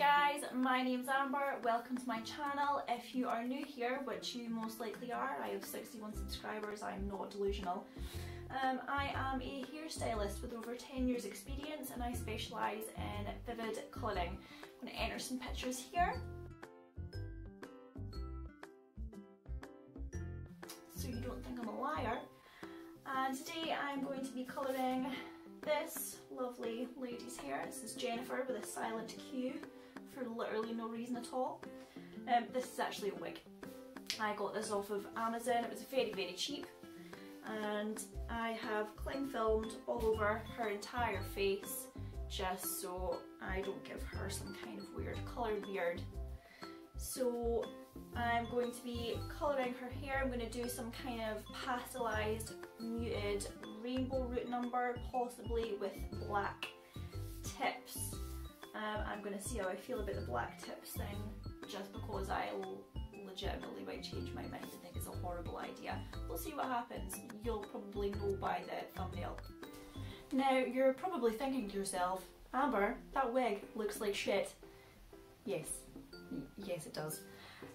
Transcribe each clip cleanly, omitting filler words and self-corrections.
Guys, my name's Amber, welcome to my channel. If you are new here, which you most likely are, I have 61 subscribers, I'm not delusional. I am a hairstylist with over 10 years experience and I specialise in vivid colouring. I'm going to enter some pictures here. So you don't think I'm a liar. And today I'm going to be colouring this lovely lady's hair. This is Jennifer with a silent Q for literally no reason at all. This is actually a wig. I got this off of Amazon. It was very, very cheap. And I have cling filmed all over her entire face just so I don't give her some kind of weird colour beard. So I'm going to be colouring her hair. I'm going to do some kind of pastelised, muted rainbow root number, possibly with black tips. I'm going to see how I feel about the black tips thing, just because I legitimately might change my mind and think it's a horrible idea. We'll see what happens. You'll probably know by the thumbnail. Now, you're probably thinking to yourself, Amber, that wig looks like shit. Yes it does.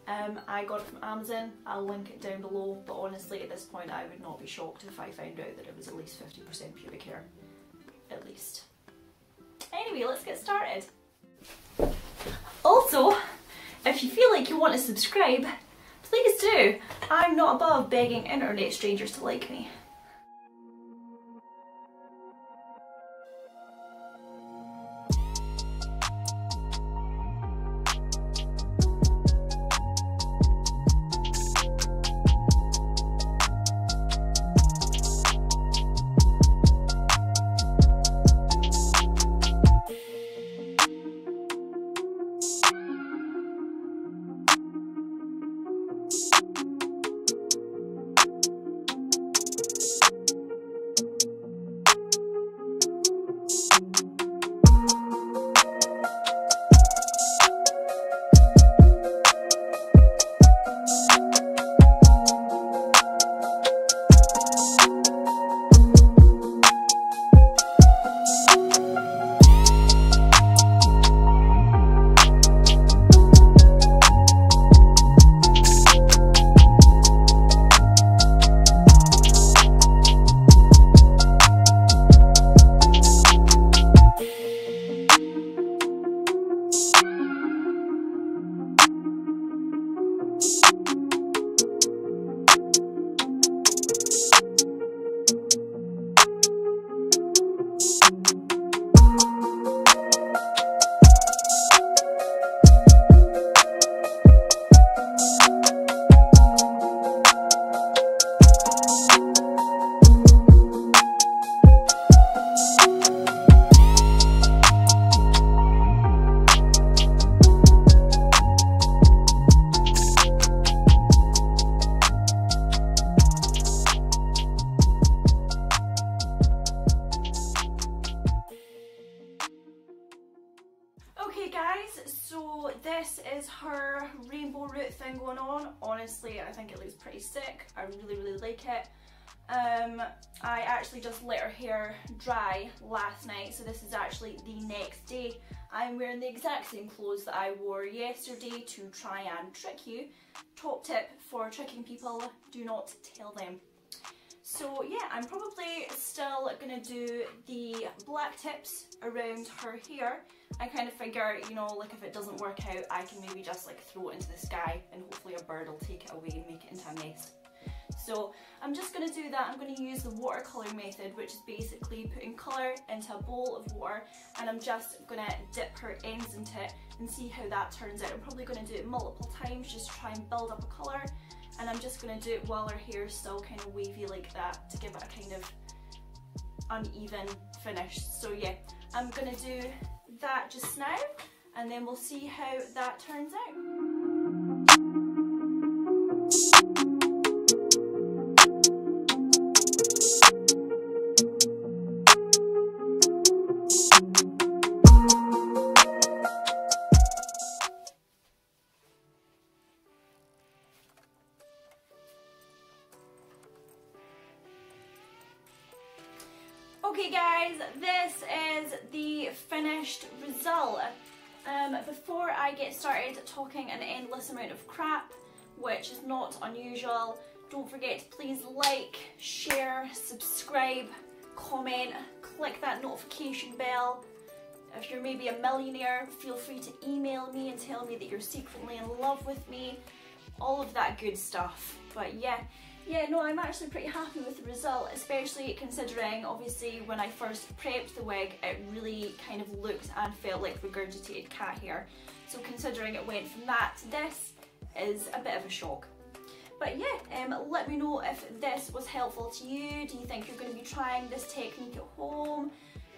I got it from Amazon. I'll link it down below, but honestly at this point I would not be shocked if I found out that it was at least 50% pubic hair. At least. Anyway, let's get started. Also, if you feel like you want to subscribe, please do. I'm not above begging internet strangers to like me. Okay guys, so this is her rainbow root thing going on. Honestly, I think it looks pretty sick. I really, really like it. I actually just let her hair dry last night, so this is actually the next day. I'm wearing the exact same clothes that I wore yesterday to try and trick you. Top tip for tricking people, do not tell them. So yeah, I'm probably still gonna do the black tips around her hair. I kind of figure, you know, like if it doesn't work out, I can maybe just like throw it into the sky and hopefully a bird will take it away and make it into a nest. So I'm just gonna do that. I'm gonna use the watercolor method, which is basically putting color into a bowl of water, and I'm just gonna dip her ends into it and see how that turns out. I'm probably gonna do it multiple times just to try and build up a color. And I'm just going to do it while her hair is still kind of wavy like that to give it a kind of uneven finish. So yeah, I'm going to do that just now and then we'll see how that turns out. Okay guys, this is the finished result. Before I get started talking an endless amount of crap, which is not unusual, don't forget to please like, share, subscribe, comment, click that notification bell. If you're maybe a millionaire, feel free to email me and tell me that you're secretly in love with me, all of that good stuff. But yeah, no, I'm actually pretty happy with the result, especially considering obviously when I first prepped the wig it really kind of looked and felt like regurgitated cat hair, so considering it went from that to this is a bit of a shock. But yeah, let me know if this was helpful to you. Do you think you're going to be trying this technique at home?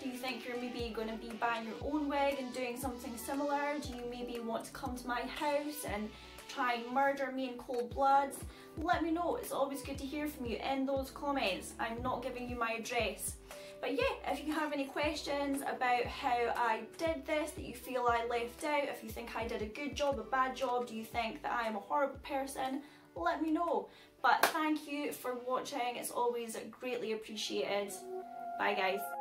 Do you think you're maybe going to be buying your own wig and doing something similar? Do you maybe want to come to my house and try and murder me in cold blood? Let me know, it's always good to hear from you in those comments. I'm not giving you my address. But yeah, if you have any questions about how I did this that you feel I left out, if you think I did a good job, a bad job, do you think that I am a horrible person, let me know. But thank you for watching, it's always greatly appreciated. Bye guys.